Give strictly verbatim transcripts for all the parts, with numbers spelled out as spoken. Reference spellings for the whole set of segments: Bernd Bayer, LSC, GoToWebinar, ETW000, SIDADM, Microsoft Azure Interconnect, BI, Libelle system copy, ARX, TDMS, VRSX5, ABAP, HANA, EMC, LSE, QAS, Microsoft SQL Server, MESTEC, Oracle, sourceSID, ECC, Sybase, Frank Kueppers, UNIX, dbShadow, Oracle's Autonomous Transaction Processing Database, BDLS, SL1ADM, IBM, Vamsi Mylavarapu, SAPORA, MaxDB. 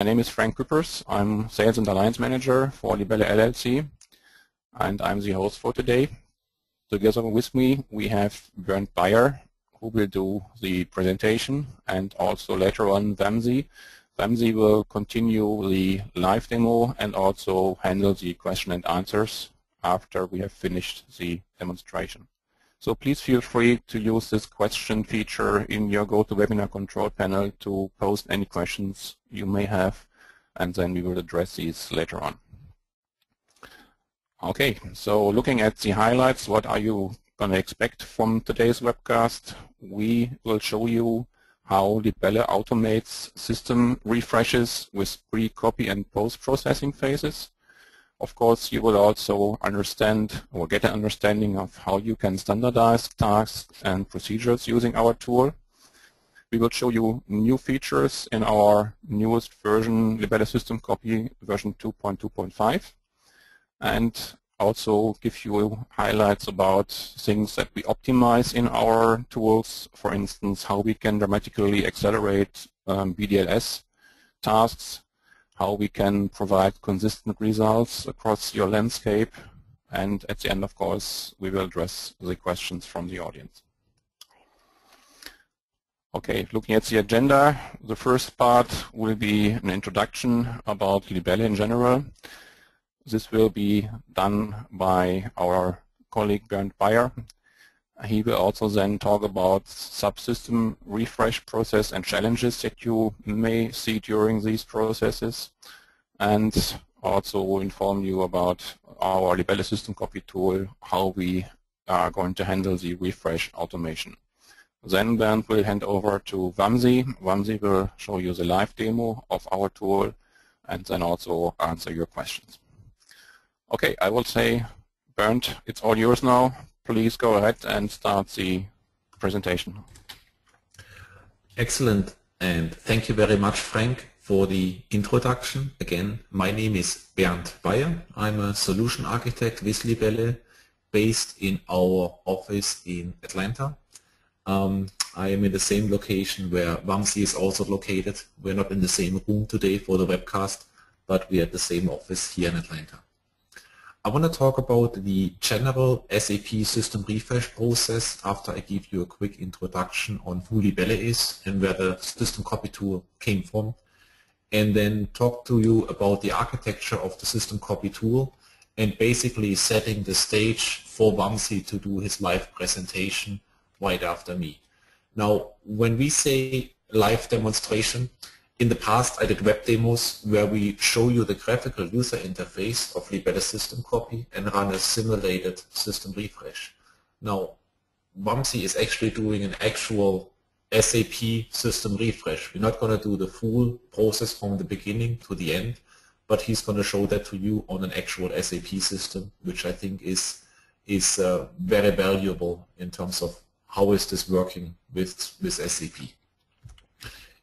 My name is Frank Kueppers. I'm Sales and Alliance Manager for Libelle L L C, and I'm the host for today. Together with me, we have Bernd Bayer, who will do the presentation, and also later on Vamsi. Vamsi will continue the live demo and also handle the question and answers after we have finished the demonstration. So please feel free to use this question feature in your GoToWebinar control panel to post any questions you may have, and then we will address these later on. Okay, so looking at the highlights, what are you going to expect from today's webcast? We will show you how Libelle automates system refreshes with pre-copy and post-processing phases. Of course, you will also understand or get an understanding of how you can standardize tasks and procedures using our tool. We will show you new features in our newest version, Libelle System Copy version two point two point five, and also give you highlights about things that we optimize in our tools. For instance, how we can dramatically accelerate um, B D L S tasks, how we can provide consistent results across your landscape, and at the end, of course, we will address the questions from the audience. Okay, looking at the agenda, the first part will be an introduction about Libelle in general. This will be done by our colleague Bernd Bayer. He will also then talk about subsystem refresh process and challenges that you may see during these processes, and also will inform you about our Libelle system copy tool, how we are going to handle the refresh automation. Then Bernd will hand over to Vamsi. Vamsi will show you the live demo of our tool and then also answer your questions. Okay, I will say, Bernd, it's all yours now. Please go ahead and start the presentation. Excellent, and thank you very much, Frank, for the introduction. Again, my name is Bernd Bayer. I'm a solution architect with Libelle, based in our office in Atlanta. Um, I am in the same location where Vamsi is also located. We're not in the same room today for the webcast, but we're at the same office here in Atlanta. I want to talk about the general S A P system refresh process after I give you a quick introduction on who Libelle is and where the system copy tool came from, and then talk to you about the architecture of the system copy tool and basically setting the stage for Vamsi to do his live presentation right after me. Now, when we say live demonstration, in the past, I did web demos where we show you the graphical user interface of Libelle System Copy and run a simulated system refresh. Now, Vamsi is actually doing an actual S A P system refresh. We're not going to do the full process from the beginning to the end, but he's going to show that to you on an actual S A P system, which I think is, is uh, very valuable in terms of how is this working with, with S A P.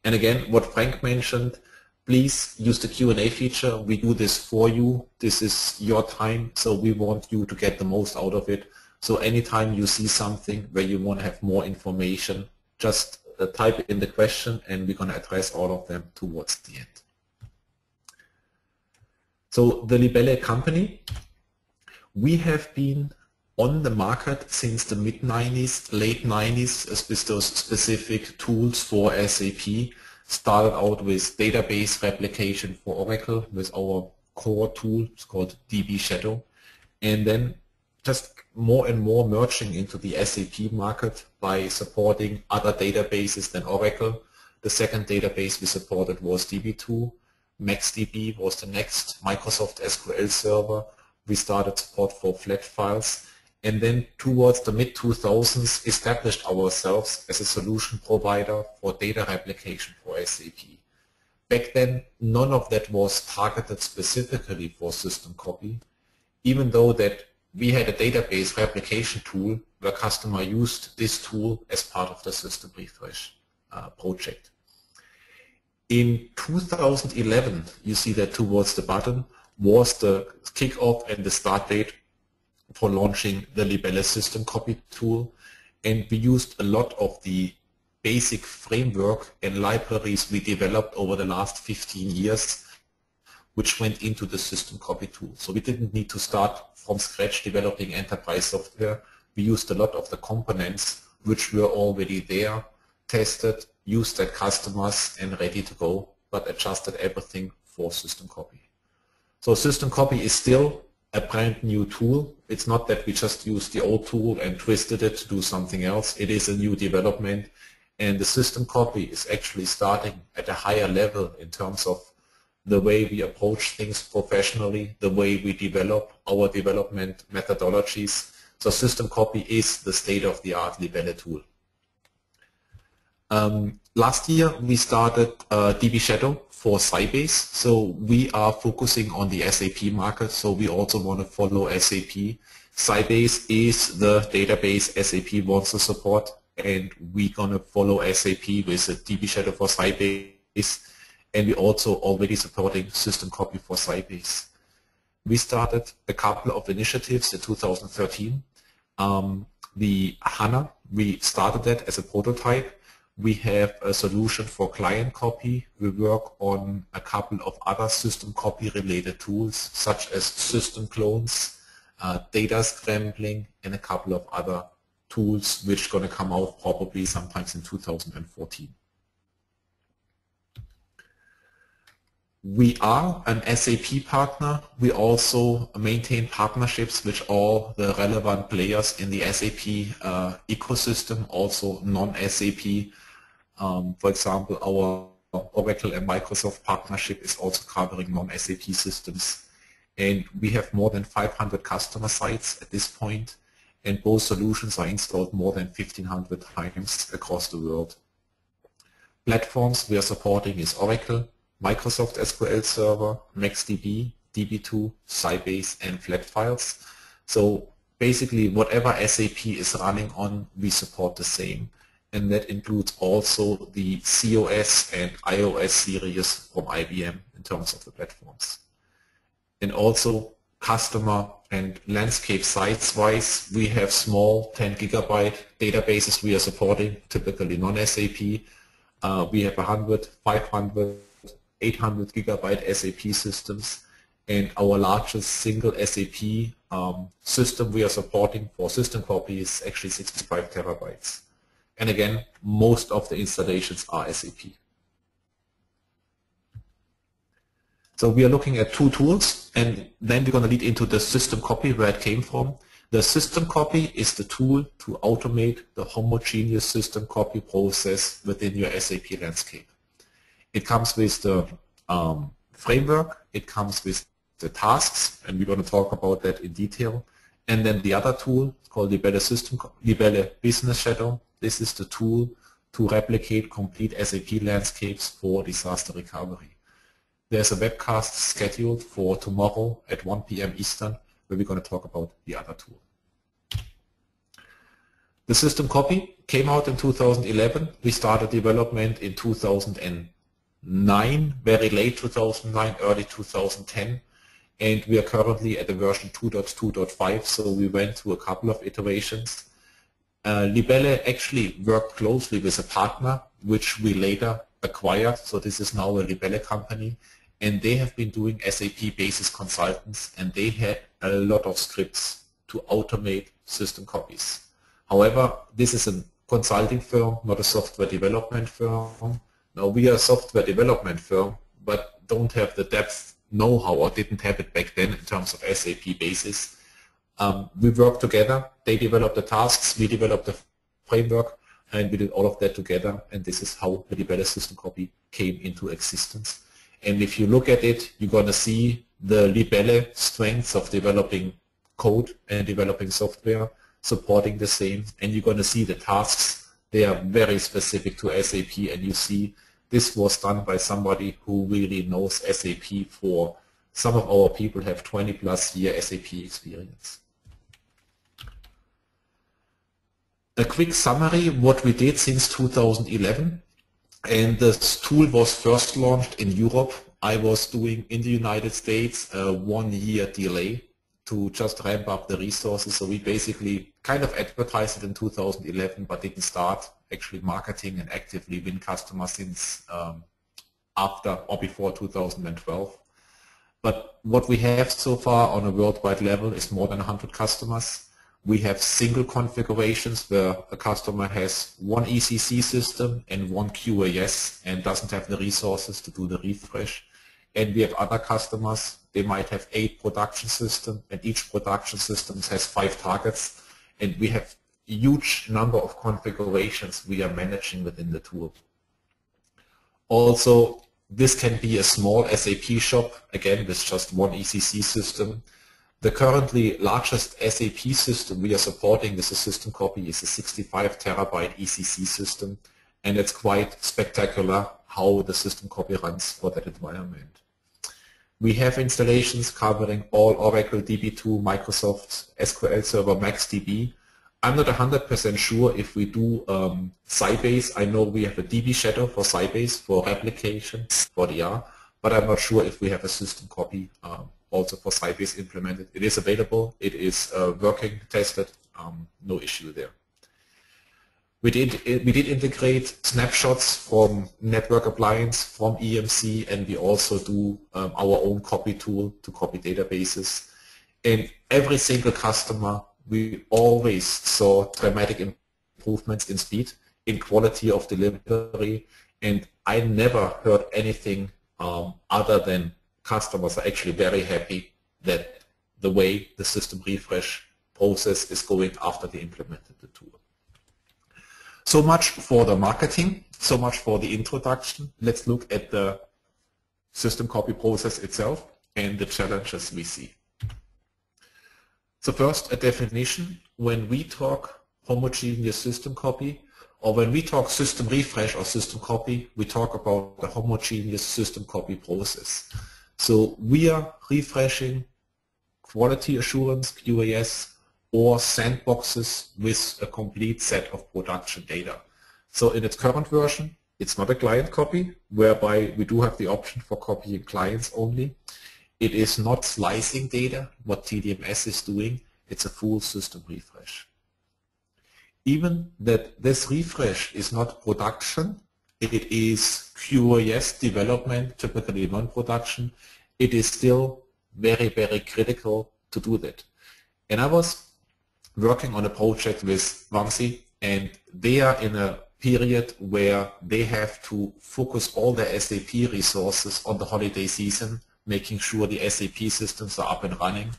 And again, what Frank mentioned, please use the Q and A feature. We do this for you. This is your time, so we want you to get the most out of it. So anytime you see something where you want to have more information, just type in the question and we're going to address all of them towards the end. So the Libelle company, we have been on the market since the mid nineties, late nineties, as with those specific tools for S A P. Started out with database replication for Oracle with our core tool, it's called dbShadow, and then just more and more merging into the S A P market by supporting other databases than Oracle. The second database we supported was D B two, MaxDB was the next, Microsoft S Q L Server. We started support for flat files. And then towards the mid two thousands, established ourselves as a solution provider for data replication for S A P. Back then, none of that was targeted specifically for system copy, even though that we had a database replication tool where customer used this tool as part of the system refresh uh, project. In two thousand eleven, you see that towards the bottom, was the kickoff and the start date for launching the Libelle system copy tool, and we used a lot of the basic framework and libraries we developed over the last fifteen years, which went into the system copy tool. So we didn't need to start from scratch developing enterprise software. We used a lot of the components which were already there, tested, used at customers and ready to go, but adjusted everything for system copy. So system copy is still a brand new tool. It's not that we just used the old tool and twisted it to do something else. It is a new development, and the system copy is actually starting at a higher level in terms of the way we approach things professionally, the way we develop our development methodologies. So system copy is the state-of-the-art Libelle tool. Um, last year we started uh, dbShadow for Sybase, so we are focusing on the S A P market, so we also want to follow S A P. Sybase is the database S A P wants to support, and we're going to follow S A P with a dbShadow for Sybase, and we're also already supporting system copy for Sybase. We started a couple of initiatives in two thousand thirteen. Um, the HANA, we started that as a prototype. We have a solution for client copy. We work on a couple of other system copy related tools such as system clones, uh, data scrambling, and a couple of other tools which are going to come out probably sometimes in two thousand fourteen. We are an S A P partner. We also maintain partnerships with all the relevant players in the S A P uh, ecosystem, also non-S A P. Um, for example, our Oracle and Microsoft partnership is also covering non-S A P systems. And we have more than five hundred customer sites at this point, and both solutions are installed more than fifteen hundred times across the world. Platforms we are supporting is Oracle, Microsoft S Q L Server, MaxDB, D B two, Sybase, and Flat Files. So basically whatever S A P is running on, we support the same. And that includes also the C O S and I O S series from I B M in terms of the platforms. And also customer and landscape sites-wise, we have small ten gigabyte databases we are supporting, typically non-S A P. Uh, we have one hundred, five hundred, eight hundred gigabyte S A P systems, and our largest single S A P um, system we are supporting for system copy is actually sixty-five terabytes. And again, most of the installations are S A P. So we are looking at two tools, and then we're going to lead into the system copy, where it came from. The system copy is the tool to automate the homogeneous system copy process within your S A P landscape. It comes with the um, framework, it comes with the tasks, and we're going to talk about that in detail. And then the other tool called Libelle system, Libelle Business Shadow. This is the tool to replicate complete S A P landscapes for disaster recovery. There's a webcast scheduled for tomorrow at one P M Eastern where we're going to talk about the other tool. The system copy came out in two thousand eleven. We started development in two thousand nine, very late two thousand nine, early two thousand ten, and we are currently at the version two point two point five, so we went through a couple of iterations. Uh, Libelle actually worked closely with a partner, which we later acquired, so this is now a Libelle company, and they have been doing S A P basis consultants, and they had a lot of scripts to automate system copies. However, this is a consulting firm, not a software development firm. Now, we are a software development firm, but don't have the depth know-how, or didn't have it back then in terms of S A P basis. Um, we worked together. They developed the tasks, we developed the framework, and we did all of that together, and this is how the Libelle system copy came into existence. And if you look at it, you're going to see the Libelle strengths of developing code and developing software, supporting the same, and you're going to see the tasks. They are very specific to S A P, and you see this was done by somebody who really knows S A P. For some of our people have twenty plus year S A P experience. A quick summary what we did since two thousand eleven, and this tool was first launched in Europe. I was doing in the United States a one year delay to just ramp up the resources, so we basically kind of advertised it in two thousand eleven but didn't start actually marketing and actively win customers since um, after or before two thousand twelve. But what we have so far on a worldwide level is more than one hundred customers. We have single configurations where a customer has one E C C system and one Q A S and doesn't have the resources to do the refresh. And we have other customers, they might have eight production systems, and each production system has five targets, and we have a huge number of configurations we are managing within the tool. Also, this can be a small S A P shop, again with just one E C C system. The currently largest S A P system we are supporting with a system copy is a sixty-five terabyte E C C system, and it's quite spectacular how the system copy runs for that environment. We have installations covering all Oracle, D B two, Microsoft, S Q L Server, MaxDB. I'm not one hundred percent sure if we do um, Sybase. I know we have a dbShadow for Sybase, for replication, for the R, but I'm not sure if we have a system copy um, also for Sybase implemented. It is available, it is uh, working, tested, um, no issue there. We did, we did integrate snapshots from Network Appliance, from E M C, and we also do um, our own copy tool to copy databases. And every single customer, we always saw dramatic improvements in speed, in quality of delivery, and I never heard anything um, other than customers are actually very happy that the way the system refresh process is going after they implemented the tool. So much for the marketing, so much for the introduction. Let's look at the system copy process itself and the challenges we see. So first, a definition. When we talk homogeneous system copy, or when we talk system refresh or system copy, we talk about the homogeneous system copy process. So we are refreshing quality assurance, Q A S, or sandboxes with a complete set of production data. So in its current version, it's not a client copy, whereby we do have the option for copying clients only. It is not slicing data, what T D M S is doing, it's a full system refresh. Even that this refresh is not production, it is Q A S development, typically non-production, it is still very, very critical to do that. And I was working on a project with Vamsi, and they are in a period where they have to focus all their S A P resources on the holiday season, making sure the S A P systems are up and running.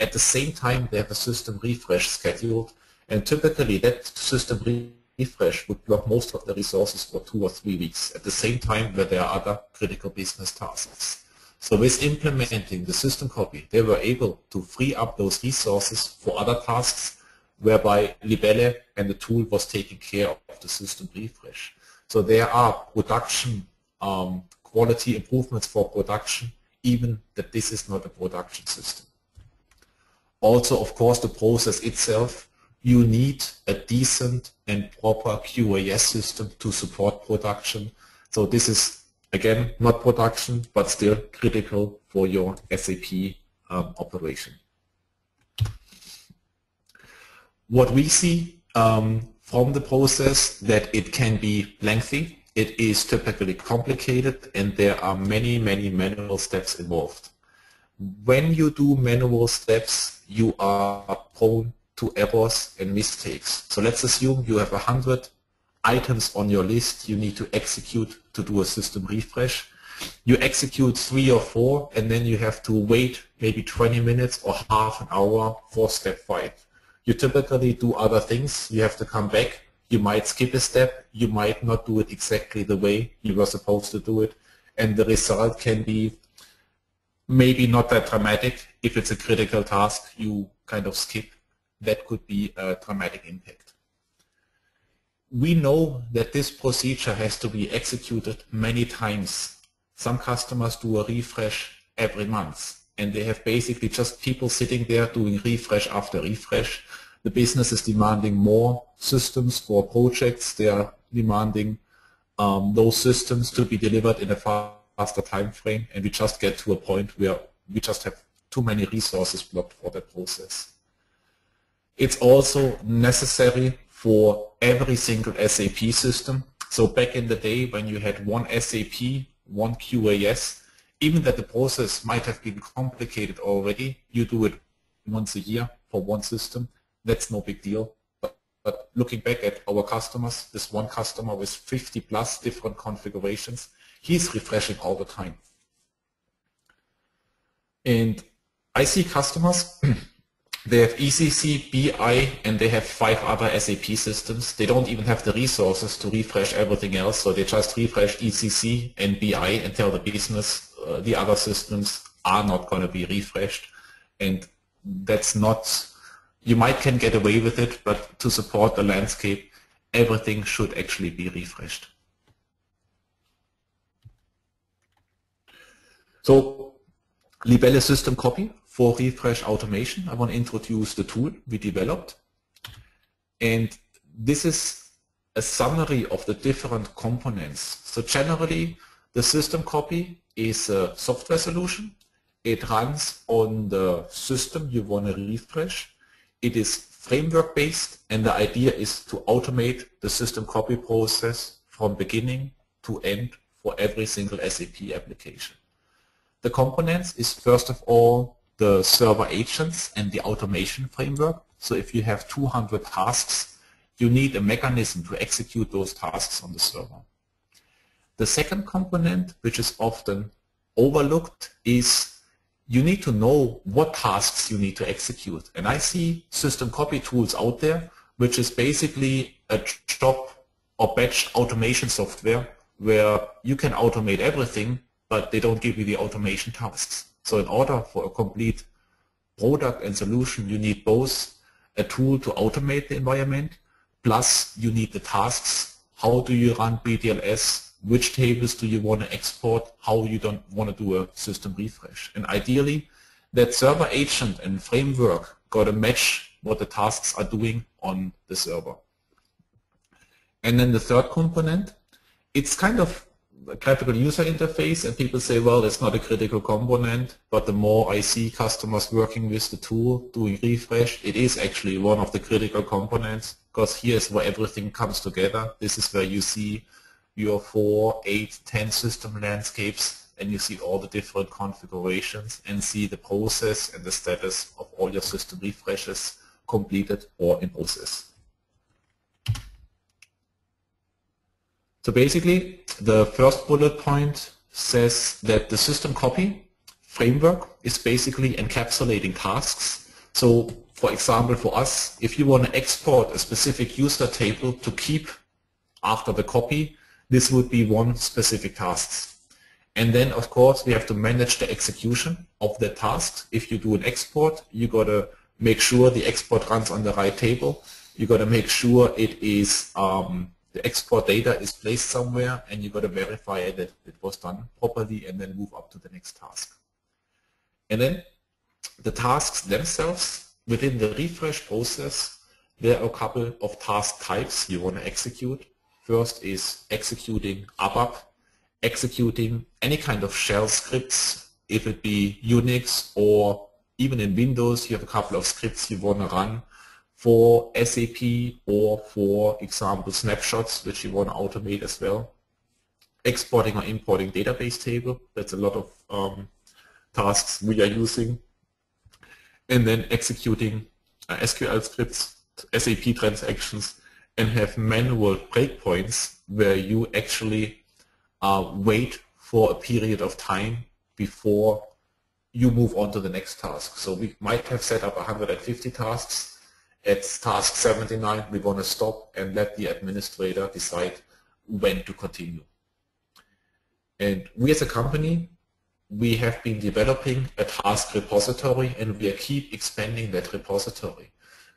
At the same time, they have a system refresh scheduled, and typically that system refresh would block most of the resources for two or three weeks, at the same time where there are other critical business tasks. So with implementing the system copy, they were able to free up those resources for other tasks, whereby Libelle and the tool was taking care of the system refresh. So there are production um, quality improvements for production, even that this is not a production system. Also, of course, the process itself, you need a decent and proper Q A S system to support production. So this is, again, not production, but still critical for your S A P um, operation. What we see um, from the process, that it can be lengthy, it is typically complicated, and there are many, many manual steps involved. When you do manual steps, you are prone to errors and mistakes. So let's assume you have one hundred items on your list you need to execute to do a system refresh. You execute three or four, and then you have to wait maybe twenty minutes or half an hour for step five. You typically do other things, you have to come back, you might skip a step, you might not do it exactly the way you were supposed to do it, and the result can be maybe not that dramatic. If it's a critical task you kind of skip, that could be a dramatic impact. We know that this procedure has to be executed many times. Some customers do a refresh every month, and they have basically just people sitting there doing refresh after refresh. The business is demanding more systems for projects. They are demanding um, those systems to be delivered in a faster time frame, and we just get to a point where we just have too many resources blocked for that process. It's also necessary for every single S A P system. So back in the day when you had one S A P, one Q A S, even that the process might have been complicated already, you do it once a year for one system, that's no big deal. But, but looking back at our customers, this one customer with fifty plus different configurations, he's refreshing all the time. And I see customers, they have E C C, B I, and they have five other S A P systems. They don't even have the resources to refresh everything else, so they just refresh E C C and B I and tell the business uh, the other systems are not going to be refreshed. And that's not, you might can get away with it, but to support the landscape, everything should actually be refreshed. So, Libelle system copy. For refresh automation, I want to introduce the tool we developed. And this is a summary of the different components. So generally, the system copy is a software solution. It runs on the system you want to refresh. It is framework-based, and the idea is to automate the system copy process from beginning to end for every single S A P application. The components is, first of all, the server agents and the automation framework. So if you have two hundred tasks, you need a mechanism to execute those tasks on the server. The second component, which is often overlooked, is you need to know what tasks you need to execute. And I see system copy tools out there, which is basically a job or batch automation software where you can automate everything, but they don't give you the automation tasks. So in order for a complete product and solution, you need both a tool to automate the environment, plus you need the tasks. How do you run B D L S? Which tables do you want to export? How you don't want to do a system refresh? And ideally, that server agent and framework got to match what the tasks are doing on the server. And then the third component, it's kind of a graphical user interface, and people say, well, that's not a critical component, but the more I see customers working with the tool, doing refresh, it is actually one of the critical components, because here's where everything comes together. This is where you see your four, eight, ten system landscapes, and you see all the different configurations and see the process and the status of all your system refreshes completed or in process. So basically, the first bullet point says that the system copy framework is basically encapsulating tasks. So, for example, for us, if you want to export a specific user table to keep after the copy, this would be one specific task. And then, of course, we have to manage the execution of the task. If you do an export, you got to make sure the export runs on the right table. You got to make sure it is um, the export data is placed somewhere, and you've got to verify that it was done properly and then move up to the next task. And then the tasks themselves, within the refresh process, there are a couple of task types you want to execute. First is executing A B A P, executing any kind of shell scripts, if it be UNIX or even in Windows, you have a couple of scripts you want to run for S A P or, for example, snapshots, which you want to automate as well. Exporting or importing database table, that's a lot of um, tasks we are using. And then executing uh, S Q L scripts, S A P transactions, and have manual breakpoints where you actually uh, wait for a period of time before you move on to the next task. So we might have set up one hundred fifty tasks. At task seventy-nine, we want to stop and let the administrator decide when to continue. And we as a company, we have been developing a task repository, and we keep expanding that repository.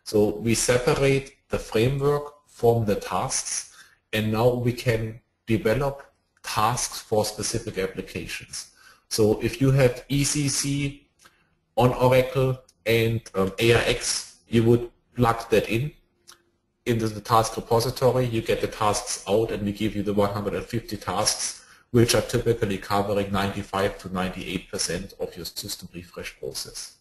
So we separate the framework from the tasks, and now we can develop tasks for specific applications. So if you have E C C on Oracle and um, A R X, you would plug that in into the task repository, you get the tasks out, and we give you the one hundred fifty tasks, which are typically covering ninety-five to ninety-eight percent of your system refresh process.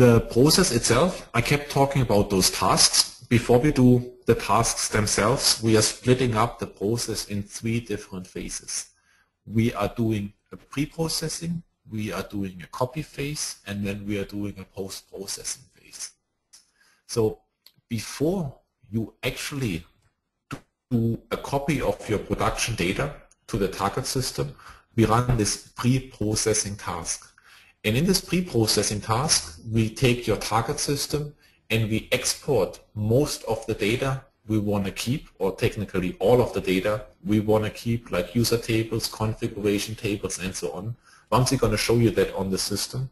The process itself, I kept talking about those tasks. Before we do the tasks themselves, we are splitting up the process in three different phases. We are doing a pre-processing, we are doing a copy phase, and then we are doing a post-processing phase. So before you actually do a copy of your production data to the target system, we run this pre-processing task. And in this pre-processing task, we take your target system and we export most of the data we want to keep, or technically all of the data we want to keep, like user tables, configuration tables, and so on. Vamsi going to show you that on the system.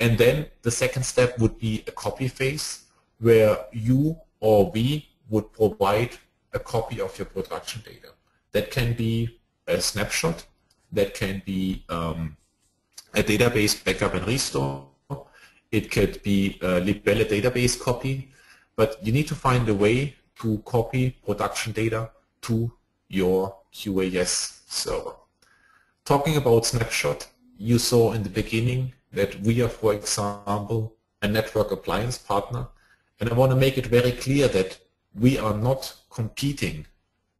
And then the second step would be a copy phase, where you or we would provide a copy of your production data. That can be a snapshot, that can be um, a database backup and restore, it could be a Libelle database copy, but you need to find a way to copy production data to your Q A S server. Talking about snapshot, you saw in the beginning that we are, for example, a network appliance partner, and I want to make it very clear that we are not competing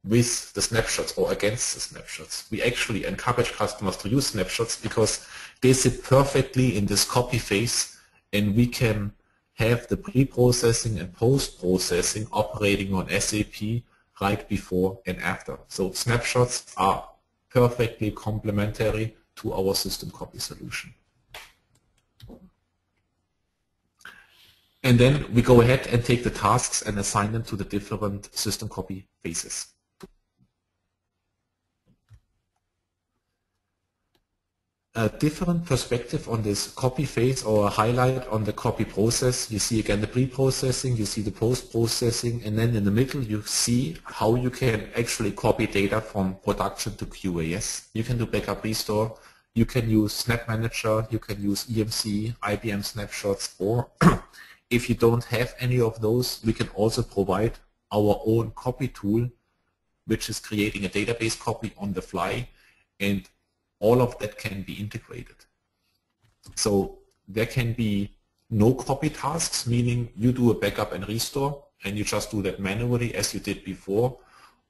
with the snapshots or against the snapshots. We actually encourage customers to use snapshots because they sit perfectly in this copy phase, and we can have the pre-processing and post-processing operating on S A P right before and after. So snapshots are perfectly complementary to our system copy solution. And then we go ahead and take the tasks and assign them to the different system copy phases. A different perspective on this copy phase, or a highlight on the copy process, you see again the pre-processing, you see the post-processing, and then in the middle you see how you can actually copy data from production to Q A S. You can do backup restore, you can use Snap Manager, you can use E M C, I B M snapshots, or if you don't have any of those, we can also provide our own copy tool, which is creating a database copy on the fly, and all of that can be integrated. So there can be no copy tasks, meaning you do a backup and restore and you just do that manually as you did before,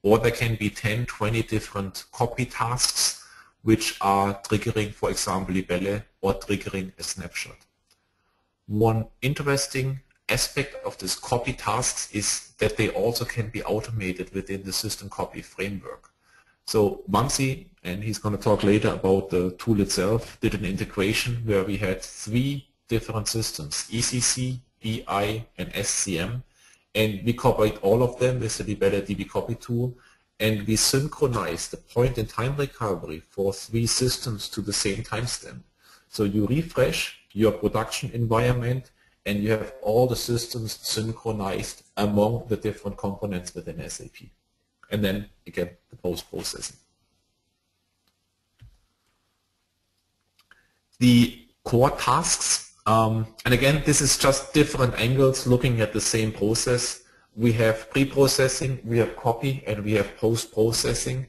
or there can be ten, twenty different copy tasks which are triggering, for example, Libelle or triggering a snapshot. One interesting aspect of this copy tasks is that they also can be automated within the system copy framework. So Vamsi, and he's going to talk later about the tool itself, did an integration where we had three different systems, E C C, B I, and S C M, and we copied all of them with the Libelle D B copy tool, and we synchronized the point-in-time recovery for three systems to the same timestamp. So you refresh your production environment, and you have all the systems synchronized among the different components within S A P. And then, again, the post-processing. The core tasks, um, and again, this is just different angles looking at the same process. We have pre-processing, we have copy, and we have post-processing.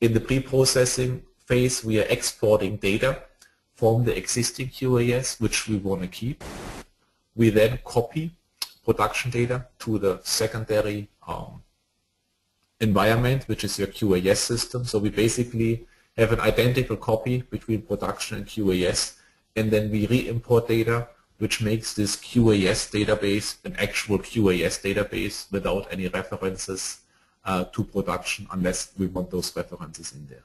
In the pre-processing phase, we are exporting data from the existing Q A S, which we want to keep. We then copy production data to the secondary um, environment, which is your Q A S system. So we basically have an identical copy between production and Q A S, and then we re-import data, which makes this Q A S database an actual Q A S database without any references uh, to production, unless we want those references in there.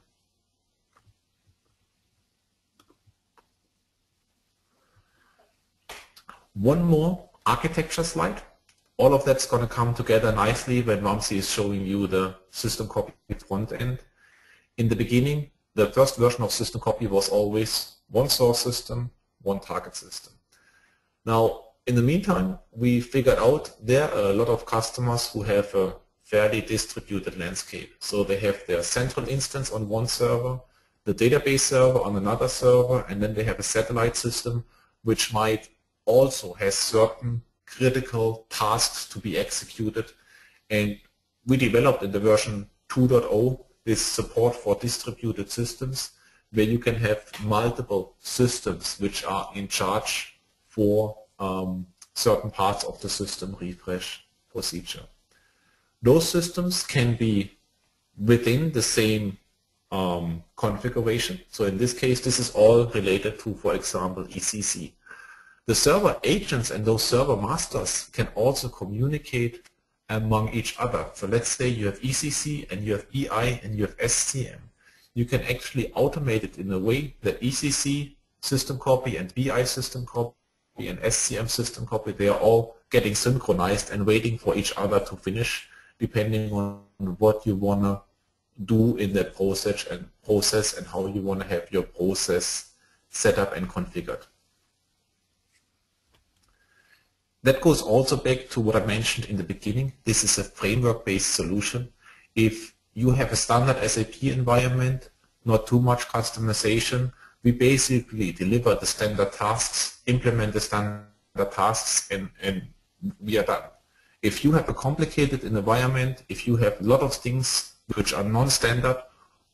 One more architecture slide. All of that's going to come together nicely when Vamsi is showing you the system copy front end. In the beginning, the first version of system copy was always one source system, one target system. Now, in the meantime, we figured out there are a lot of customers who have a fairly distributed landscape. So they have their central instance on one server, the database server on another server, and then they have a satellite system, which might also has certain critical tasks to be executed, and we developed in the version two point oh this support for distributed systems, where you can have multiple systems which are in charge for um, certain parts of the system refresh procedure. Those systems can be within the same um, configuration. So in this case, this is all related to, for example, E C C. The server agents and those server masters can also communicate among each other. So let's say you have E C C and you have B I and you have S C M. You can actually automate it in a way that E C C system copy and B I system copy and S C M system copy, they are all getting synchronized and waiting for each other to finish, depending on what you want to do in that process and process and how you want to have your process set up and configured. That goes also back to what I mentioned in the beginning. This is a framework-based solution. If you have a standard S A P environment, not too much customization, we basically deliver the standard tasks, implement the standard tasks, and, and we are done. If you have a complicated environment, if you have a lot of things which are non-standard,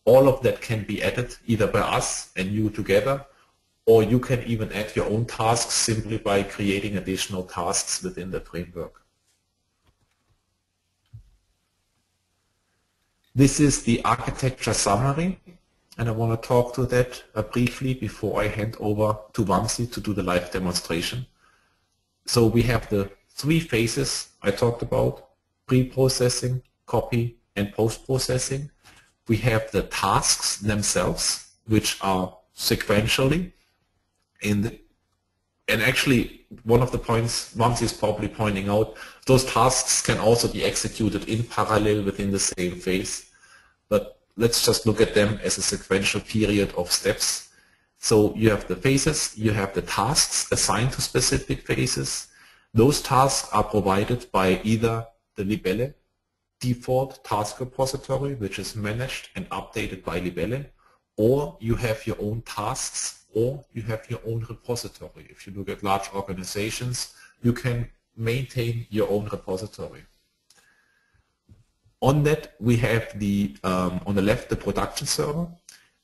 all of that can be added either by us and you together, or you can even add your own tasks simply by creating additional tasks within the framework. This is the architecture summary, and I want to talk to that uh, briefly before I hand over to Vamsi to do the live demonstration. So we have the three phases I talked about: pre-processing, copy, and post-processing. We have the tasks themselves, which are sequentially in the, and actually one of the points Vamsi is probably pointing out, those tasks can also be executed in parallel within the same phase, but let's just look at them as a sequential period of steps. So you have the phases, you have the tasks assigned to specific phases. Those tasks are provided by either the Libelle default task repository, which is managed and updated by Libelle, or you have your own tasks, or you have your own repository. If you look at large organizations, you can maintain your own repository. On that, we have the um, on the left the production server.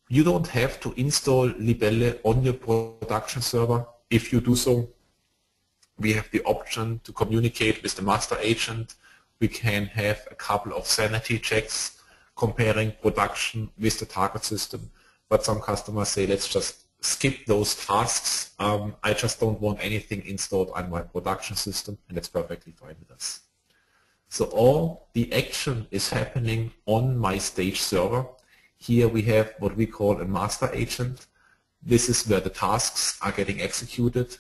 You don't have to install Libelle on your production server. If you do so, we have the option to communicate with the master agent. We can have a couple of sanity checks comparing production with the target system. But some customers say, let's just skip those tasks. Um, I just don't want anything installed on my production system, and that's perfectly fine with us. So all the action is happening on my stage server. Here we have what we call a master agent. This is where the tasks are getting executed.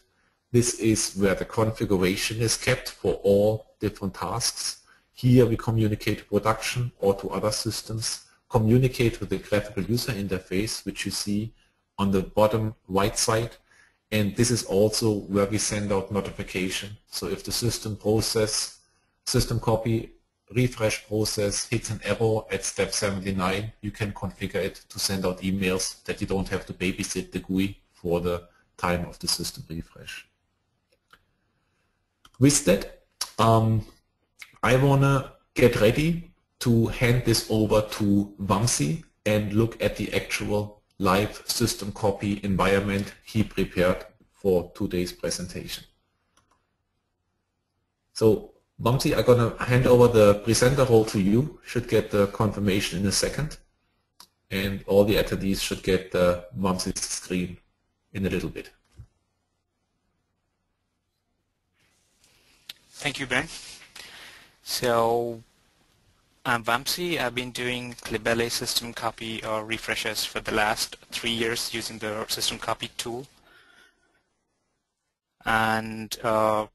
This is where the configuration is kept for all different tasks. Here we communicate to production or to other systems, communicate with the graphical user interface, which you see on the bottom right side. And this is also where we send out notification. So if the system process system copy refresh process hits an error at step seventy-nine, you can configure it to send out emails that you don't have to babysit the G U I for the time of the system refresh. With that, um, I want to get ready to hand this over to Vamsi and look at the actual live system copy environment he prepared for today's presentation. So Vamsi, I'm going to hand over the presenter role to you. Should get the confirmation in a second. And all the attendees should get the Vamsi's screen in a little bit. Thank you, Ben. So I'm Vamsi. I've been doing Libelle system copy or refreshes for the last three years using the system copy tool. And uh,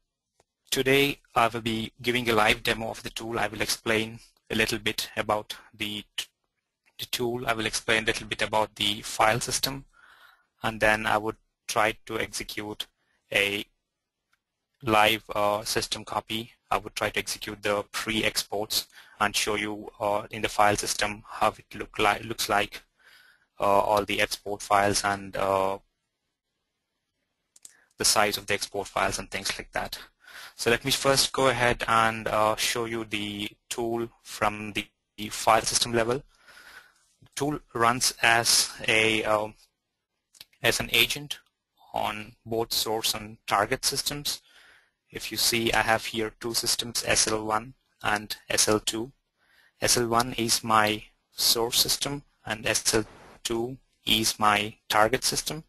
today, I will be giving a live demo of the tool. I will explain a little bit about the, the tool. I will explain a little bit about the file system. And then I would try to execute a live uh, system copy. I would try to execute the pre-exports and show you uh, in the file system how it look li looks like, uh, all the export files and uh, the size of the export files and things like that. So let me first go ahead and uh, show you the tool from the, the file system level. The tool runs as a uh, as an agent on both source and target systems. If you see, I have here two systems, S L one and S L two. S L one is my source system and S L two is my target system,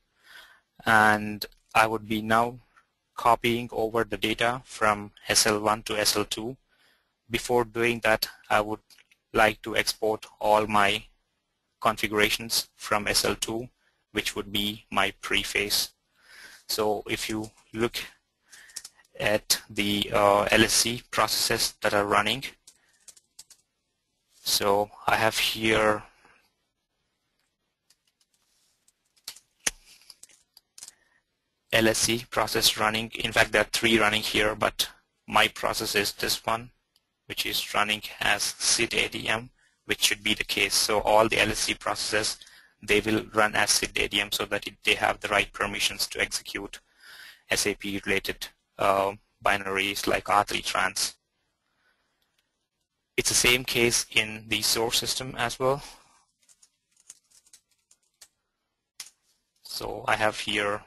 and I would be now copying over the data from S L one to S L two. Before doing that, I would like to export all my configurations from S L two, which would be my preface. So if you look at the uh, L S C processes that are running, so I have here L S E process running. In fact, there are three running here, but my process is this one, which is running as SIDADM, which should be the case. So all the L S E processes, they will run as SIDADM so that it, they have the right permissions to execute S A P related uh, binaries like R three Trans. It's the same case in the source system as well. So I have here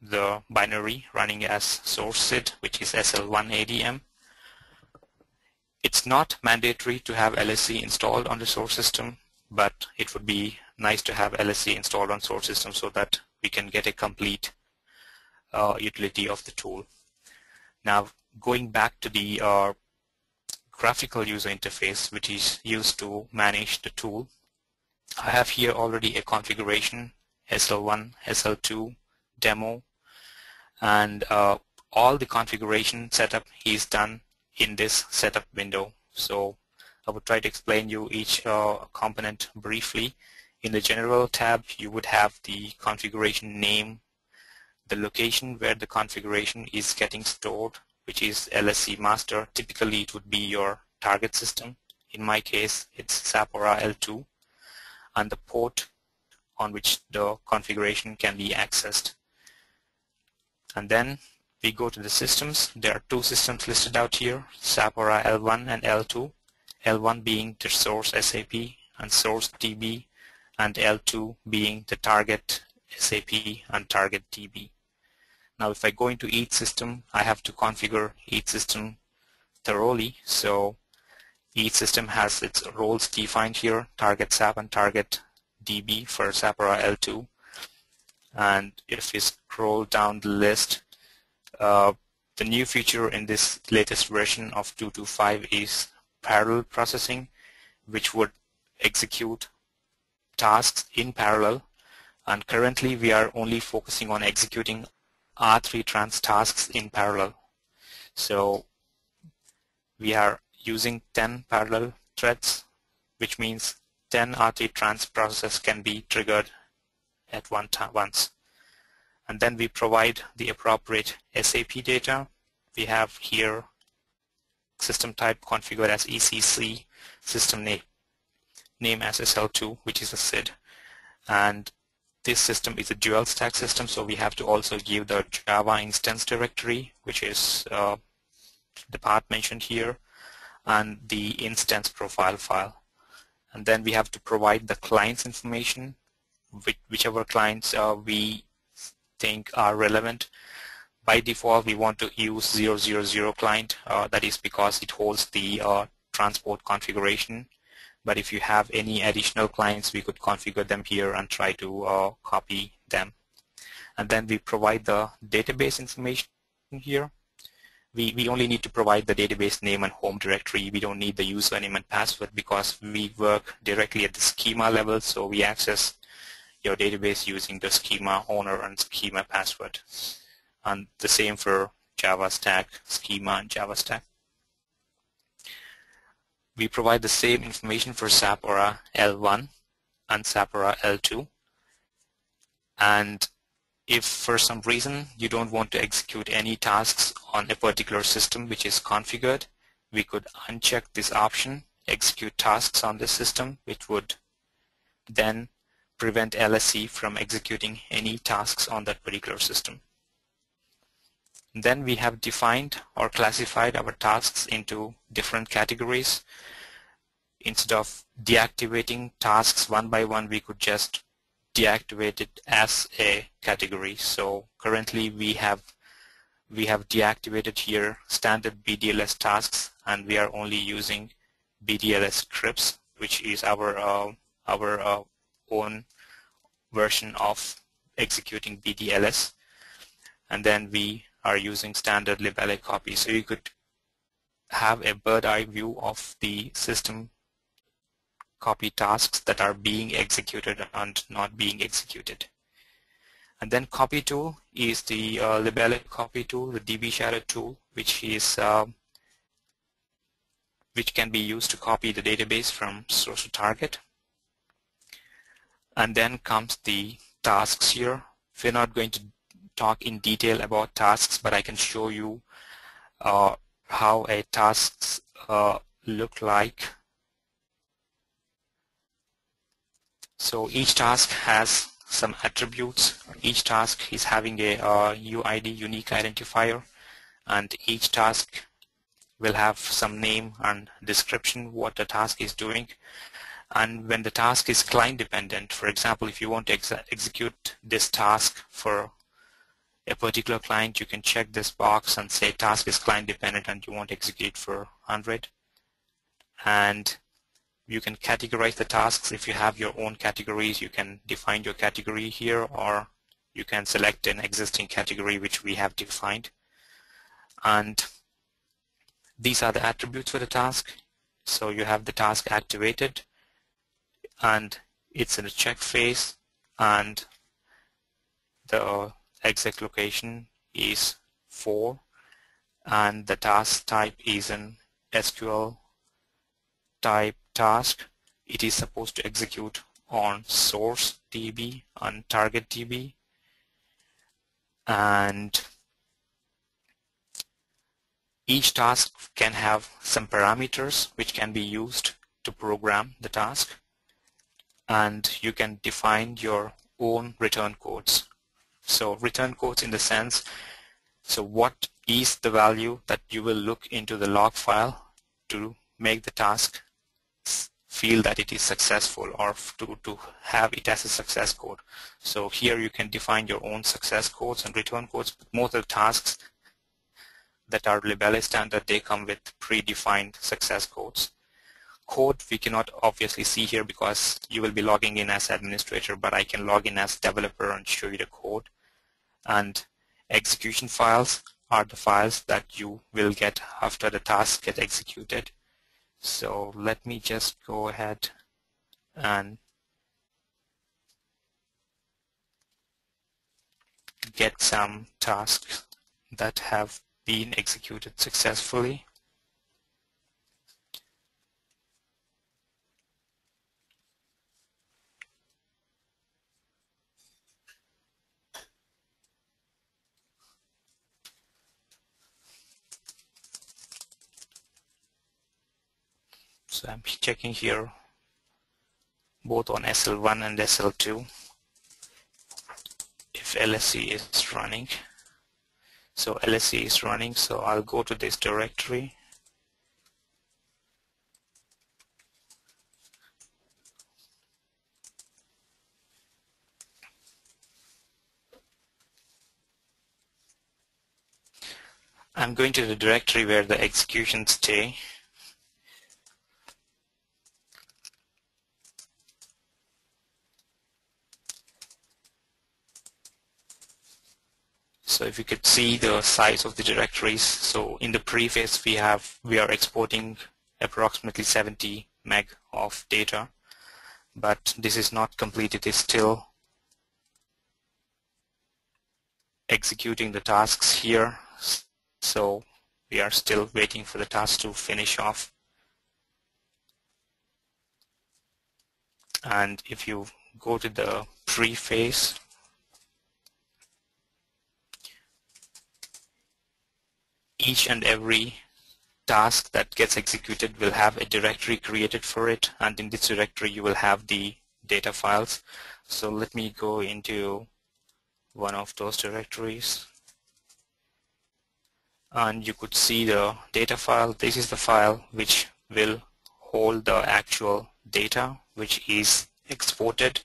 the binary running as sourceSID, which is S L one A D M. It's not mandatory to have L S E installed on the source system, but it would be nice to have L S E installed on source system so that we can get a complete uh, utility of the tool. Now, going back to the uh, graphical user interface, which is used to manage the tool, I have here already a configuration, S L one, S L two, demo, and uh, all the configuration setup is done in this setup window. So I would try to explain you each uh, component briefly. In the general tab, you would have the configuration name, the location where the configuration is getting stored, which is L S E master. Typically, it would be your target system. In my case, it's SAPORA L two, and the port on which the configuration can be accessed. And then we go to the systems. There are two systems listed out here, SAPORA L one and L two, L one being the source S A P and source D B, and L two being the target S A P and target D B. Now if I go into each system, I have to configure each system thoroughly. So each system has its roles defined here, target S A P and target D B for SAPORA L two. And if we scroll down the list, uh, the new feature in this latest version of two point two five is parallel processing, which would execute tasks in parallel. And currently, we are only focusing on executing R three Trans tasks in parallel. So we are using ten parallel threads, which means ten R three Trans processes can be triggered at one time once. And then we provide the appropriate S A P data. We have here system type configured as E C C, system name, name as S L two, which is a S I D. And this system is a dual stack system, so we have to also give the Java instance directory, which is uh, the part mentioned here, and the instance profile file. And then we have to provide the client's information, whichever clients uh, we think are relevant. By default, we want to use zero zero zero client. Uh, that is because it holds the uh, transport configuration. But if you have any additional clients, we could configure them here and try to uh, copy them. And then we provide the database information here. We, we only need to provide the database name and home directory. We don't need the username and password because we work directly at the schema level, so we access your database using the schema owner and schema password. And the same for Java stack, schema and Java stack. We provide the same information for SAPORA L one and SAPORA L two. And if for some reason you don't want to execute any tasks on a particular system which is configured, we could uncheck this option, execute tasks on this system, which would then prevent L S E from executing any tasks on that particular system. And then we have defined or classified our tasks into different categories. Instead of deactivating tasks one by one, we could just deactivate it as a category. So currently we have we have deactivated here standard B D L S tasks, and we are only using B D L S scripts, which is our uh, our uh, own version of executing B D L S. And then we are using standard Libelle copy. So you could have a bird eye view of the system copy tasks that are being executed and not being executed. And then copy tool is the uh, Libelle copy tool, the dbShadow tool, which is uh, which can be used to copy the database from source to target. And then comes the tasks here. We're not going to talk in detail about tasks, but I can show you uh, how a tasks uh, look like. So each task has some attributes. Each task is having a uh, U I D, unique identifier, and each task will have some name and description, what the task is doing. And when the task is client dependent, for example, if you want to ex execute this task for a particular client, you can check this box and say task is client dependent and you want to execute for one hundred. And you can categorize the tasks. If you have your own categories, you can define your category here, or you can select an existing category which we have defined. And these are the attributes for the task. So you have the task activated, and it's in a check phase, and the exact location is four, and the task type is an S Q L type task. It is supposed to execute on source D B and target D B, and each task can have some parameters which can be used to program the task, and you can define your own return codes. So return codes in the sense, so what is the value that you will look into the log file to make the task feel that it is successful, or to, to have it as a success code. So here you can define your own success codes and return codes. But most of the tasks that are Libelle standard, they come with predefined success codes. Code we cannot obviously see here because you will be logging in as administrator, but I can log in as developer and show you the code. And execution files are the files that you will get after the task gets executed. So let me just go ahead and get some tasks that have been executed successfully. So I'm checking here both on S L one and S L two if L S E is running. So L S E is running, so I'll go to this directory. I'm going to the directory where the executions stay. So if you could see the size of the directories, so in the preface we have we are exporting approximately seventy meg of data, but this is not complete. It is still executing the tasks here, so we are still waiting for the task to finish off. And if you go to the preface, each and every task that gets executed will have a directory created for it, and in this directory you will have the data files. So let me go into one of those directories, and you could see the data file. This is the file which will hold the actual data which is exported.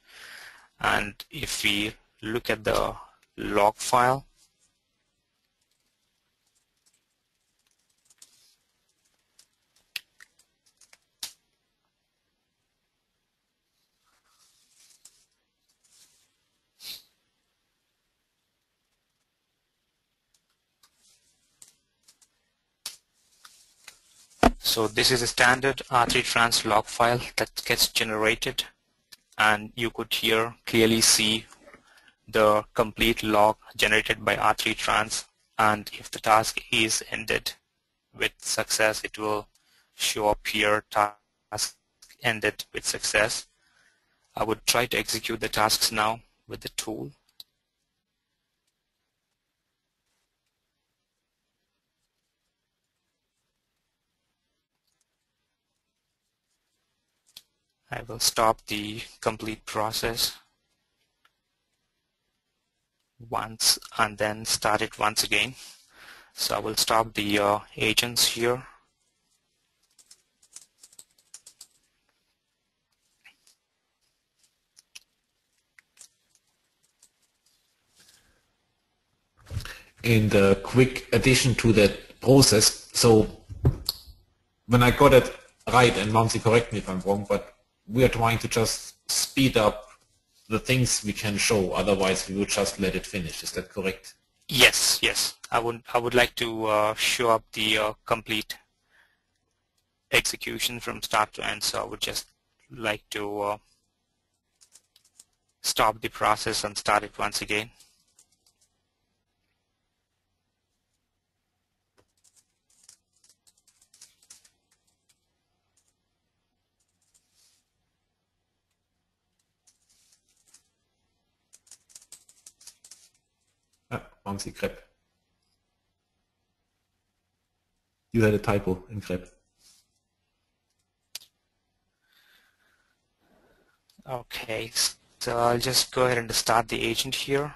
And if we look at the log file, So this is a standard R three Trans log file that gets generated, and you could here clearly see the complete log generated by R three Trans, and if the task is ended with success, it will show up here, task ended with success. I would try to execute the tasks now with the tool. I will stop the complete process once and then start it once again. So I will stop the uh, agents here. In the quick addition to that process, so when I got it right, and Vamsi, correct me if I'm wrong, but we are trying to just speed up the things we can show, otherwise we would just let it finish. Is that correct? Yes, yes. I would, I would like to uh, show up the uh, complete execution from start to end, so I would just like to uh, stop the process and start it once again. Vamsi, grep. You had a typo in grep. Okay, so I'll just go ahead and start the agent here.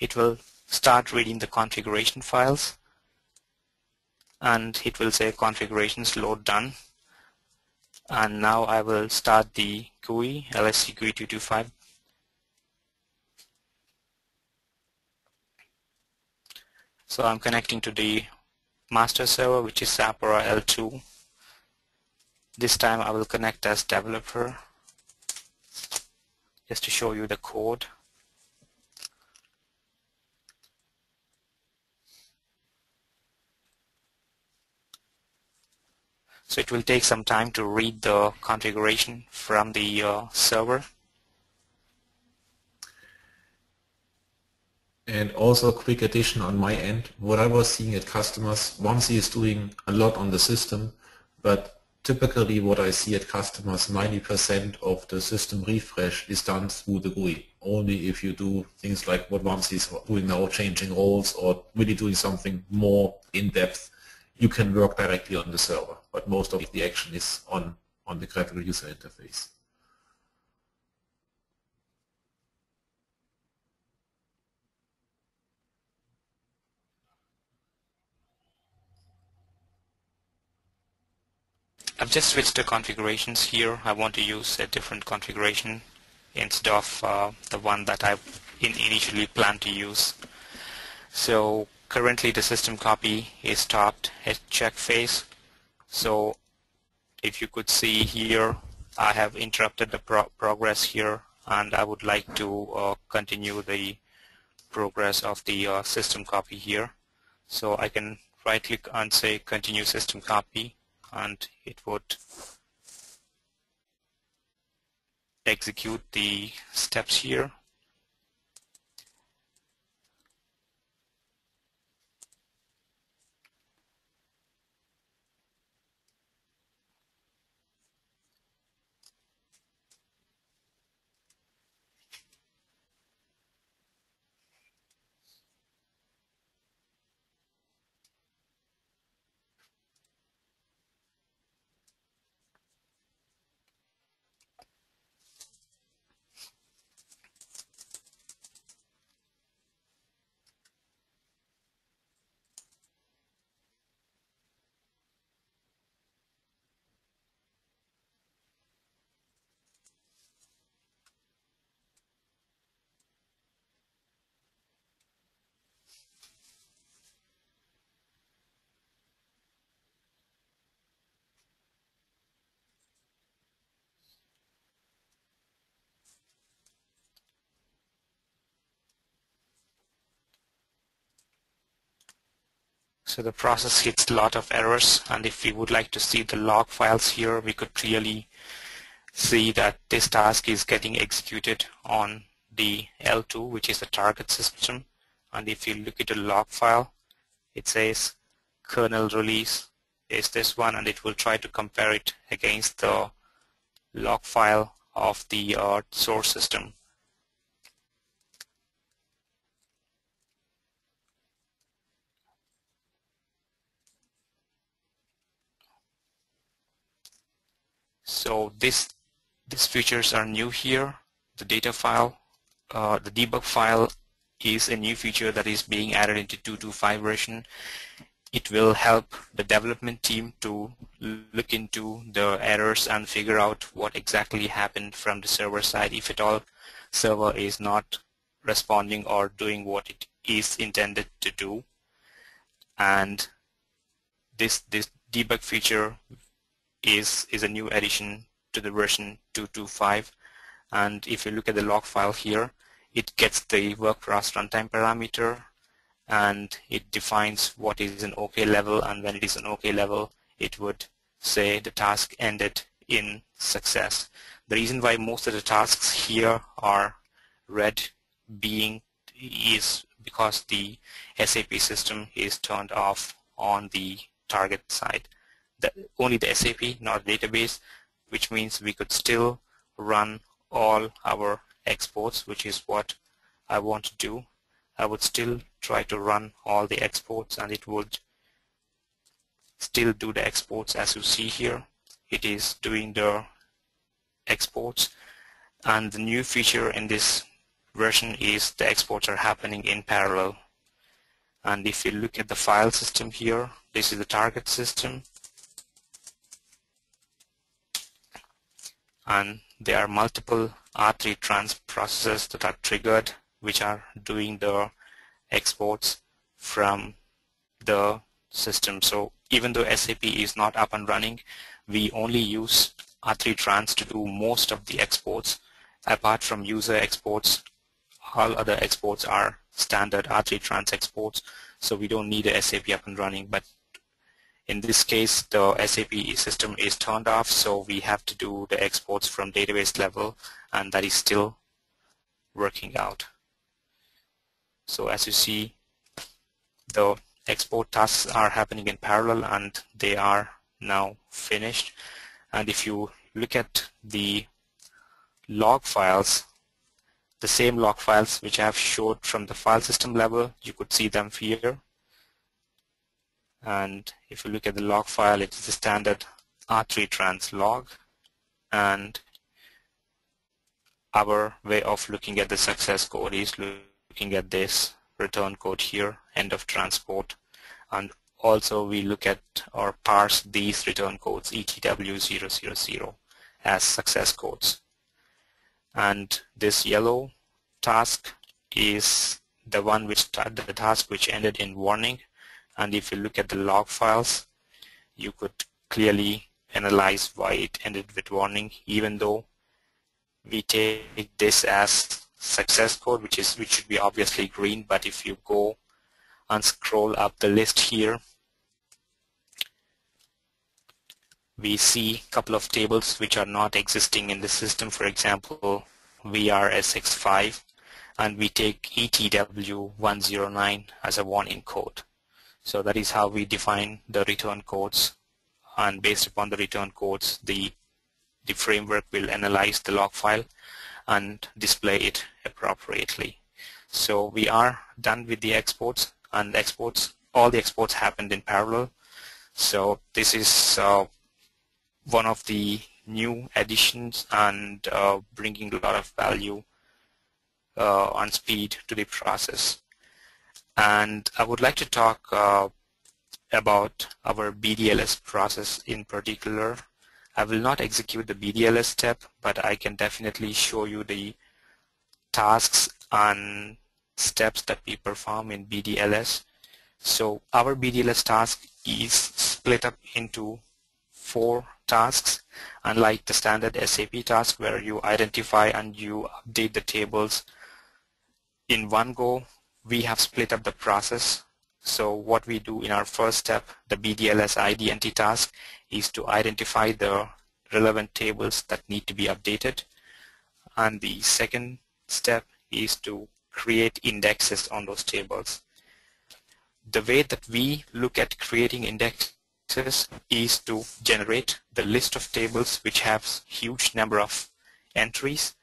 It will start reading the configuration files, and it will say configurations load done. And now I will start the G U I, L S C G U I two two five. So I'm connecting to the master server, which is SAPORA L two. This time I will connect as developer, just to show you the code. So it will take some time to read the configuration from the uh, server. And also a quick addition on my end, what I was seeing at customers, Vamsi is doing a lot on the system, but typically what I see at customers, ninety percent of the system refresh is done through the G U I. Only if you do things like what Vamsi is doing now, changing roles or really doing something more in-depth, you can work directly on the server, but most of the action is on, on the graphical user interface. I've just switched the configurations here. I want to use a different configuration instead of uh, the one that I in initially planned to use. So currently the system copy is topped at check phase. So if you could see here, I have interrupted the pro progress here, and I would like to uh, continue the progress of the uh, system copy here. So I can right click and say continue system copy, and it would execute the steps here. So the process hits a lot of errors, and if we would like to see the log files here, we could clearly see that this task is getting executed on the L two, which is the target system. And if you look at the log file, it says kernel release is this one, and it will try to compare it against the log file of the uh, source system. So this these features are new here. The data file, uh, the debug file is a new feature that is being added into two point two point five version. It will help the development team to look into the errors and figure out what exactly happened from the server side, if at all server is not responding or doing what it is intended to do. And this this debug feature is is a new addition to the version two point two point five. And if you look at the log file here, it gets the work process runtime parameter, and it defines what is an OK level, and when it is an OK level, it would say the task ended in success. The reason why most of the tasks here are red being is because the S A P system is turned off on the target side. The, only the S A P, not the database, which means we could still run all our exports, which is what I want to do. I would still try to run all the exports, and it would still do the exports. As you see here, it is doing the exports, and the new feature in this version is the exports are happening in parallel. And if you look at the file system here, this is the target system, and there are multiple R three Trans processes that are triggered, which are doing the exports from the system. So even though S A P is not up and running, we only use R three Trans to do most of the exports. Apart from user exports, all other exports are standard R three Trans exports, so we don't need a S A P up and running. But in this case, the S A P system is turned off, so we have to do the exports from database level, and that is still working out. So as you see, the export tasks are happening in parallel, and they are now finished. And if you look at the log files, the same log files which I have showed from the file system level, you could see them here. And if you look at the log file, it is the standard R three Trans log, and our way of looking at the success code is looking at this return code here, end of transport, and also we look at or parse these return codes E T W zero zero zero as success codes. And this yellow task is the one which the task which ended in warning, and if you look at the log files, you could clearly analyze why it ended with warning, even though we take this as success code, which is which should be obviously green. But if you go and scroll up the list here, we see a couple of tables which are not existing in the system. For example, V R S X five, and we take E T W zero zero nine as a warning code. So that is how we define the return codes, and based upon the return codes, the the framework will analyze the log file and display it appropriately. So we are done with the exports, and exports, all the exports happened in parallel. So this is uh, one of the new additions, and uh, bringing a lot of value uh, on speed to the process. And I would like to talk uh, about our B D L S process in particular. I will not execute the B D L S step, but I can definitely show you the tasks and steps that we perform in B D L S. So our B D L S task is split up into four tasks, unlike the standard S A P task where you identify and you update the tables in one go. We have split up the process So what we do in our first step, the B D L S I D N T task, is to identify the relevant tables that need to be updated. And the second step is to create indexes on those tables. The way that we look at creating indexes is to generate the list of tables which have huge number of entries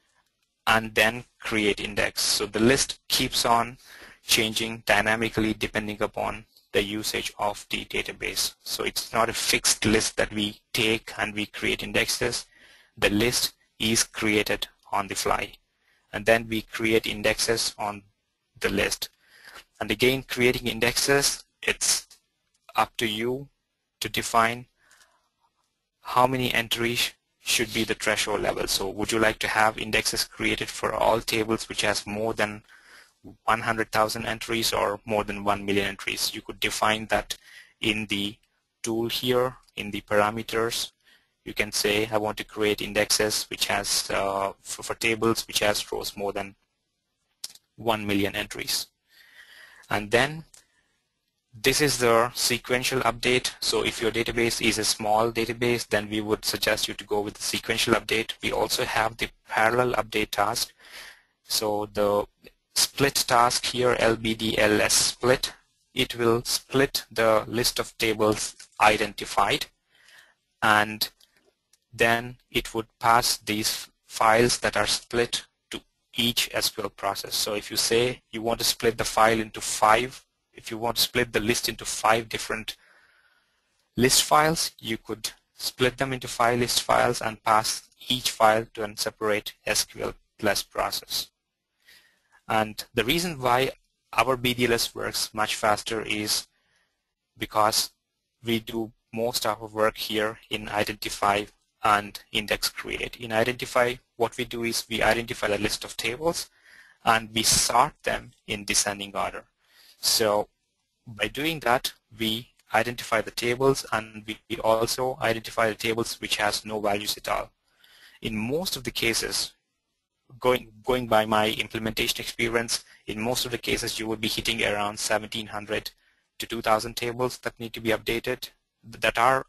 and then create index. So the list keeps on changing dynamically depending upon the usage of the database. So it's not a fixed list that we take and we create indexes. The list is created on the fly. And then we create indexes on the list. And again, creating indexes, it's up to you to define how many entries should be the threshold level. So would you like to have indexes created for all tables which has more than one hundred thousand entries or more than one million entries? You could define that in the tool here, in the parameters. You can say, I want to create indexes which has uh, for, for tables which has rows more than one million entries. And then this is the sequential update. So if your database is a small database, then we would suggest you to go with the sequential update. We also have the parallel update task. So the split task here, L B D L S split, it will split the list of tables identified, and then it would pass these files that are split to each S Q L process. So if you say you want to split the file into five, if you want to split the list into five different list files, you could split them into five list files and pass each file to a separate S Q L plus process. And the reason why our B D L S works much faster is because we do most of our work here in identify and index create. In identify, what we do is we identify a list of tables and we sort them in descending order. So by doing that, we identify the tables, and we also identify the tables which has no values at all. In most of the cases, going going by my implementation experience, in most of the cases you would be hitting around seventeen hundred to two thousand tables that need to be updated, that are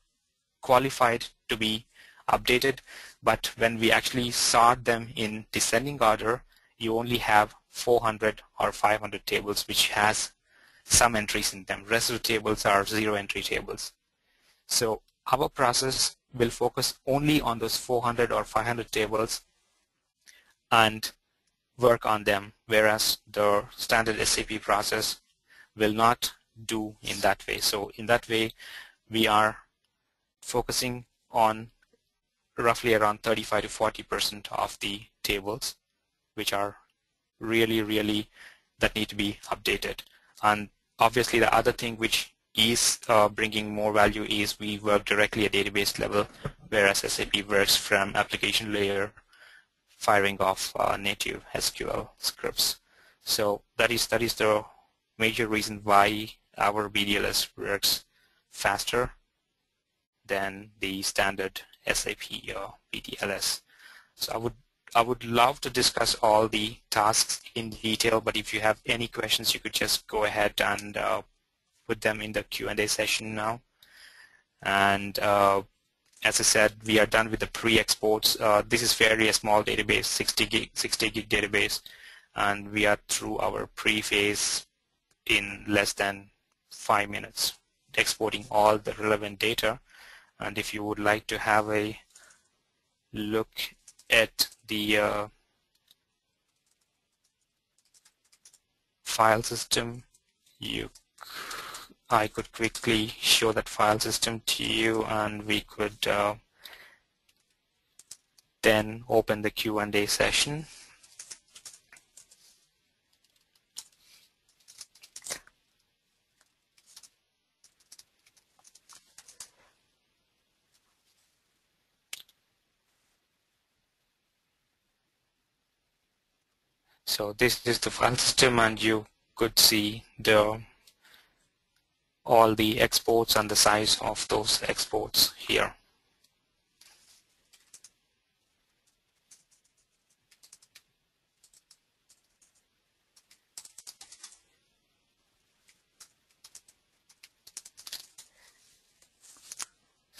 qualified to be updated, but when we actually sort them in descending order, you only have four hundred or five hundred tables which has some entries in them. Rest of the tables are zero entry tables. So our process will focus only on those four hundred or five hundred tables and work on them, whereas the standard S A P process will not do in that way. So in that way, we are focusing on roughly around thirty-five to forty percent of the tables which are really, really that need to be updated. And obviously the other thing which is uh, bringing more value is we work directly at database level, whereas S A P works from application layer, firing off uh, native S Q L scripts. So that is, that is the major reason why our B D L S works faster than the standard S A P or B D L S. So I would, I would love to discuss all the tasks in detail, but if you have any questions, you could just go ahead and uh, put them in the Q and A session now. And uh, as I said, we are done with the pre-exports. Uh, this is very a small database, sixty gig, sixty gig database, and we are through our pre-phase in less than five minutes, exporting all the relevant data. And if you would like to have a look at the uh, file system, you I could quickly show that file system to you, and we could uh, then open the Q and A session. So this is the file system, and you could see the all the exports and the size of those exports here.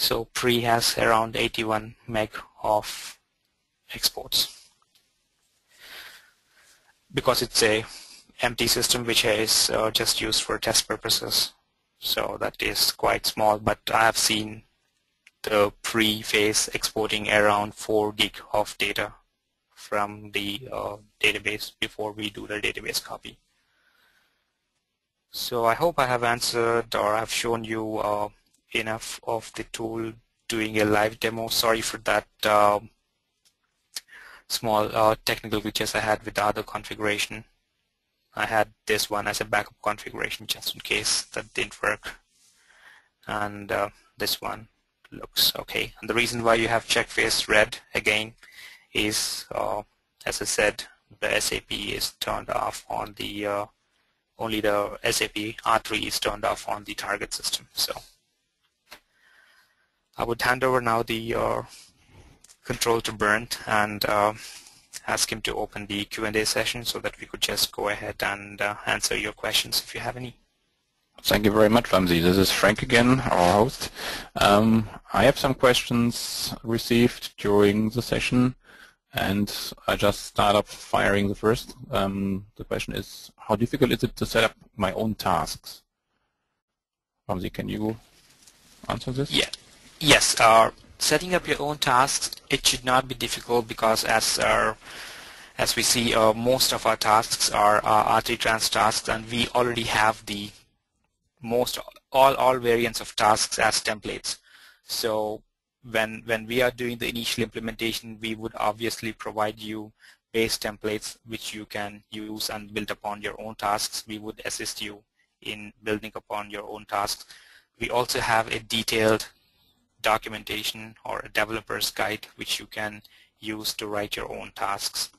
So Pre has around eighty-one meg of exports because it's a empty system which is uh, just used for test purposes. So that is quite small, but I have seen the Pre phase exporting around four gig of data from the uh, database before we do the database copy. So I hope I have answered or I've shown you uh, enough of the tool doing a live demo. Sorry for that uh, small uh, technical glitches I had with the other configuration. I had this one as a backup configuration just in case that didn't work, and uh, this one looks okay. And the reason why you have checkface red again is, uh, as I said, the S A P is turned off on the uh, only the S A P R three is turned off on the target system. So I would hand over now the uh, control to Bernd and uh, ask him to open the Q and A session so that we could just go ahead and uh, answer your questions if you have any. Thank you very much, Vamsi. This is Frank again, our host. Um, I have some questions received during the session, and I just start up firing the first. Um, the question is, how difficult is it to set up my own tasks? Vamsi, can you answer this? Yeah. Yes. Uh, setting up your own tasks, it should not be difficult because as our, as we see, uh, most of our tasks are uh, R three Trans tasks, and we already have the most all all variants of tasks as templates. So when when we are doing the initial implementation, we would obviously provide you base templates which you can use and build upon your own tasks. We would assist you in building upon your own tasks. We also have a detailed documentation or a developer's guide which you can use to write your own tasks.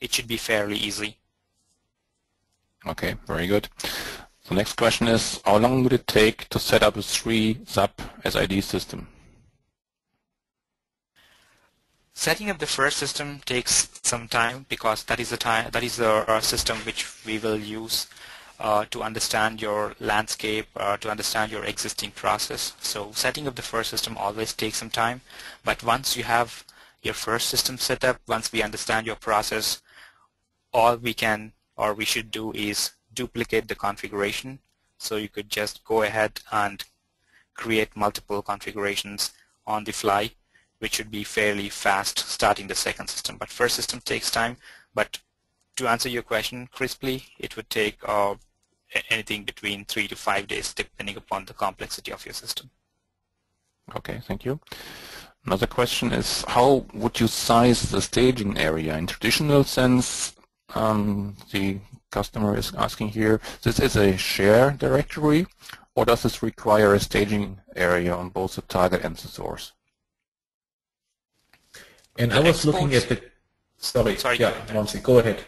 It should be fairly easy. Okay, very good. The next question is, how long would it take to set up a three sub S I D system? Setting up the first system takes some time because that is the time that is the system which we will use uh, to understand your landscape, uh, to understand your existing process. So setting up the first system always takes some time, but once you have your first system set up, once we understand your process, all we can or we should do is duplicate the configuration. So you could just go ahead and create multiple configurations on the fly, which should be fairly fast starting the second system. But first system takes time, but to answer your question crisply, it would take uh, anything between three to five days depending upon the complexity of your system. Okay, thank you. Another question is, how would you size the staging area in traditional sense? Um, the customer is asking here, this is a share directory, or does this require a staging area on both the target and the source? And I was looking at the... Sorry, sorry yeah, go ahead.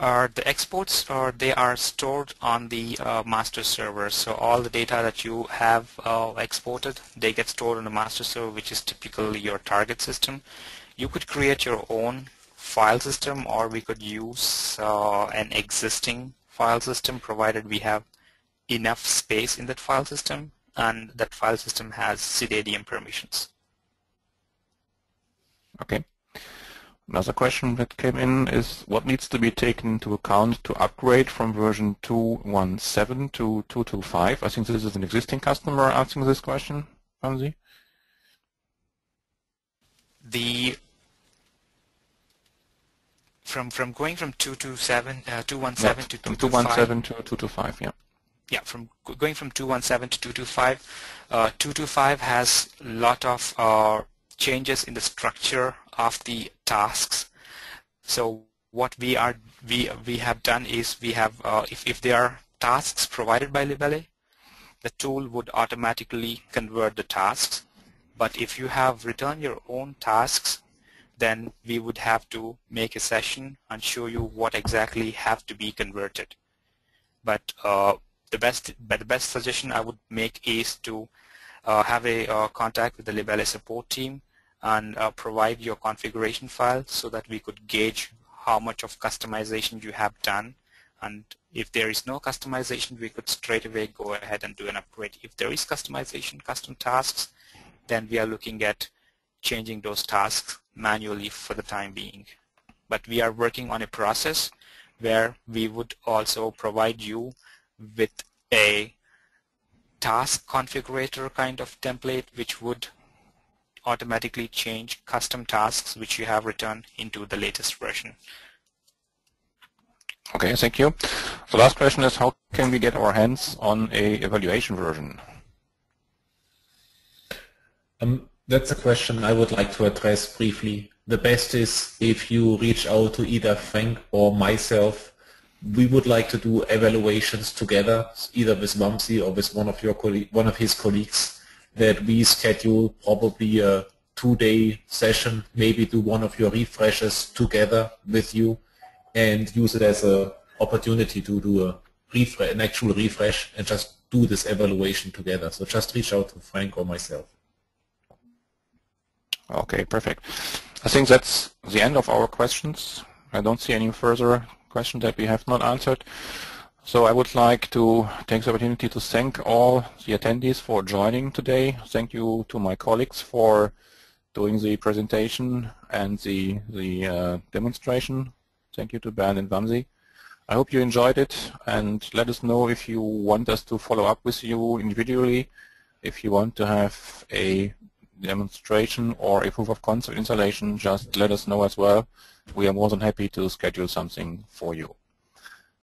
Uh, the exports, are, they are stored on the uh, master server. So all the data that you have uh, exported, they get stored on the master server, which is typically your target system. You could create your own file system, or we could use uh, an existing file system provided we have enough space in that file system and that file system has SIDADM permissions. Okay. Another question that came in is, what needs to be taken into account to upgrade from version two point one seven to two point two five? I think this is an existing customer asking this question, Vamsi. The From from going from two to seven, uh, two one seven yeah, to two two one seven to two two five, yeah. Yeah, from going from two one seven to two two five, uh, two two five has a lot of uh, changes in the structure of the tasks. So what we are we we have done is we have uh, if if there are tasks provided by Libelle, the tool would automatically convert the tasks. But if you have written your own tasks, then we would have to make a session and show you what exactly have to be converted. But uh, the best, but the best suggestion I would make is to uh, have a uh, contact with the Libelle support team and uh, provide your configuration file so that we could gauge how much of customization you have done And if there is no customization, we could straight away go ahead and do an upgrade. If there is customization, custom tasks, then we are looking at changing those tasks manually for the time being. But we are working on a process where we would also provide you with a task configurator kind of template, which would automatically change custom tasks which you have written into the latest version. Okay, thank you. The last question is, how can we get our hands on a evaluation version? Um, that's a question I would like to address briefly. The best is if you reach out to either Frank or myself. We would like to do evaluations together, either with Vamsi or with one of your one of his colleagues, that we schedule probably a two-day session, maybe do one of your refreshes together with you, and use it as an opportunity to do a refresh, an actual refresh, and just do this evaluation together. So just reach out to Frank or myself. Okay, perfect. I think that's the end of our questions. I don't see any further questions that we have not answered. So I would like to take the opportunity to thank all the attendees for joining today. Thank you to my colleagues for doing the presentation and the, the uh, demonstration. Thank you to Bernd and Vamsi. I hope you enjoyed it, and let us know if you want us to follow up with you individually, if you want to have a demonstration or a proof of concept installation, just let us know as well. We are more than happy to schedule something for you.